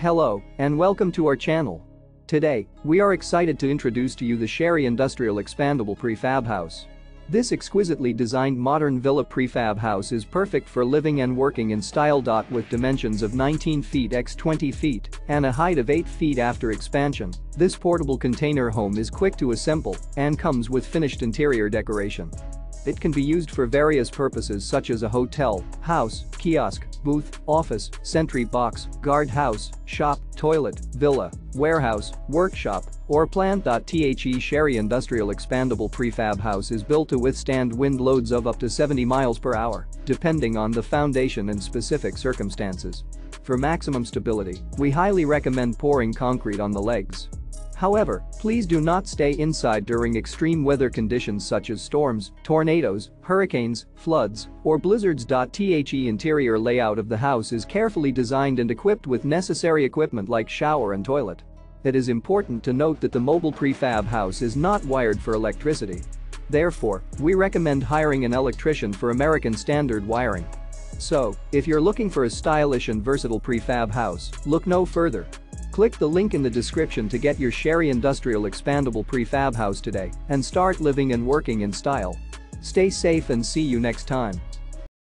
Hello, and welcome to our channel. Today, we are excited to introduce to you the Chery Industrial Expandable Prefab House. This exquisitely designed modern villa prefab house is perfect for living and working in style. With dimensions of 19 feet x 20 feet and a height of 8 feet after expansion, this portable container home is quick to assemble and comes with finished interior decoration. It can be used for various purposes such as a hotel, house, kiosk, booth, office, sentry box, guardhouse, shop, toilet, villa, warehouse, workshop, or plant. The Chery Industrial Expandable Prefab House is built to withstand wind loads of up to 70 miles per hour, depending on the foundation and specific circumstances. For maximum stability, we highly recommend pouring concrete on the legs. However, please do not stay inside during extreme weather conditions such as storms, tornadoes, hurricanes, floods, or blizzards. The interior layout of the house is carefully designed and equipped with necessary equipment like shower and toilet. It is important to note that the mobile prefab house is not wired for electricity. Therefore, we recommend hiring an electrician for American standard wiring. So, if you're looking for a stylish and versatile prefab house, look no further. Click the link in the description to get your Chery Industrial Expandable Prefab House today and start living and working in style. Stay safe and see you next time.